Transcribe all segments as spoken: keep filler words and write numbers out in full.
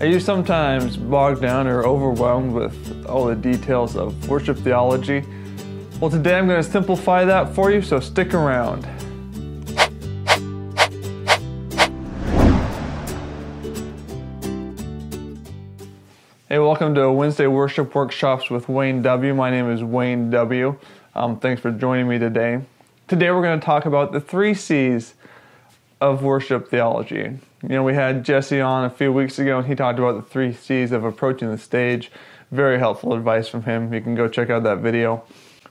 Are you sometimes bogged down or overwhelmed with all the details of worship theology? Well, today I'm going to simplify that for you, so stick around. Hey, welcome to Wednesday Worship Workshops with Wayne W. My name is Wayne W. Um, thanks for joining me today. Today we're going to talk about the three C's of worship theology. You know, we had Jesse on a few weeks ago and he talked about the three C's of approaching the stage. Very helpful advice from him. You can go check out that video.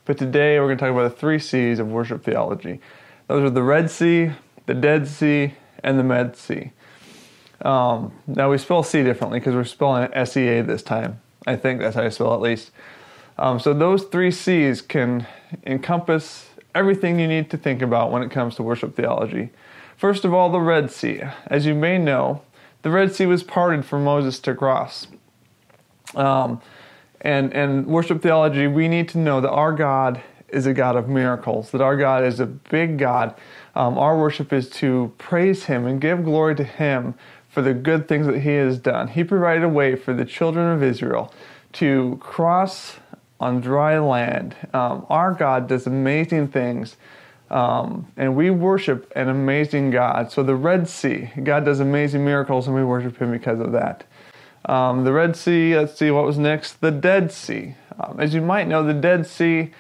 But today we're going to talk about the three C's of worship theology. Those are the Red Sea, the Dead Sea, and the Med Sea. Um, now we spell C differently because we're spelling it S E A this time. I think that's how you spell it, at least. Um, so those three C's can encompass everything you need to think about when it comes to worship theology. First of all, the Red Sea. As you may know, the Red Sea was parted from Moses to cross. Um, and, and worship theology, we need to know that our God is a God of miracles, that our God is a big God. Um, our worship is to praise Him and give glory to Him for the good things that He has done. He provided a way for the children of Israel to cross on dry land. Um, our God does amazing things, um, and we worship an amazing God. So the Red Sea, God does amazing miracles, and we worship Him because of that. Um, the Red Sea, let's see what was next, the Dead Sea. Um, as you might know, the Dead Sea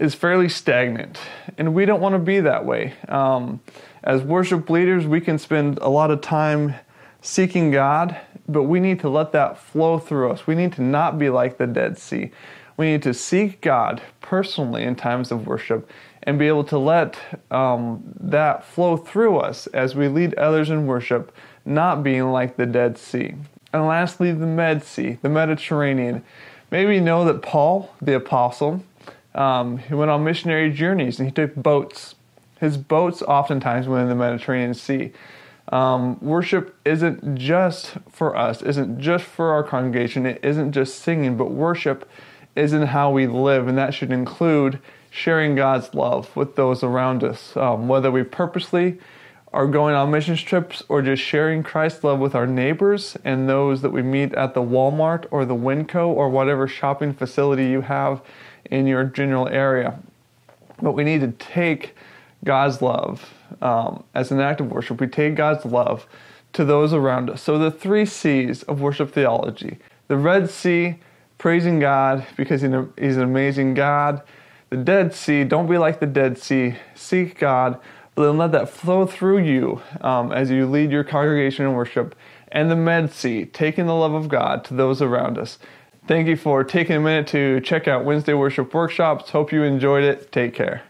is fairly stagnant, and we don't want to be that way. Um, As worship leaders, we can spend a lot of time seeking God, but we need to let that flow through us. We need to not be like the Dead Sea. We need to seek God personally in times of worship and be able to let um, that flow through us as we lead others in worship, not being like the Dead Sea. And lastly, the Med Sea, the Mediterranean. Maybe you know that Paul, the apostle, um, he went on missionary journeys and he took boats. His boats oftentimes went in the Mediterranean Sea. Um, worship isn't just for us, isn't just for our congregation, it isn't just singing, but worship is in how we live, and that should include sharing God's love with those around us, um, whether we purposely are going on missions trips or just sharing Christ's love with our neighbors and those that we meet at the Walmart or the Winco or whatever shopping facility you have in your general area. But we need to take God's love um, as an act of worship. We take God's love to those around us. So the three C's of worship theology. The Red Sea, praising God because He's an amazing God. The Dead Sea, don't be like the Dead Sea. Seek God, but then let that flow through you um, as you lead your congregation in worship. And the Med Sea, taking the love of God to those around us. Thank you for taking a minute to check out Wednesday Worship Workshops. Hope you enjoyed it. Take care.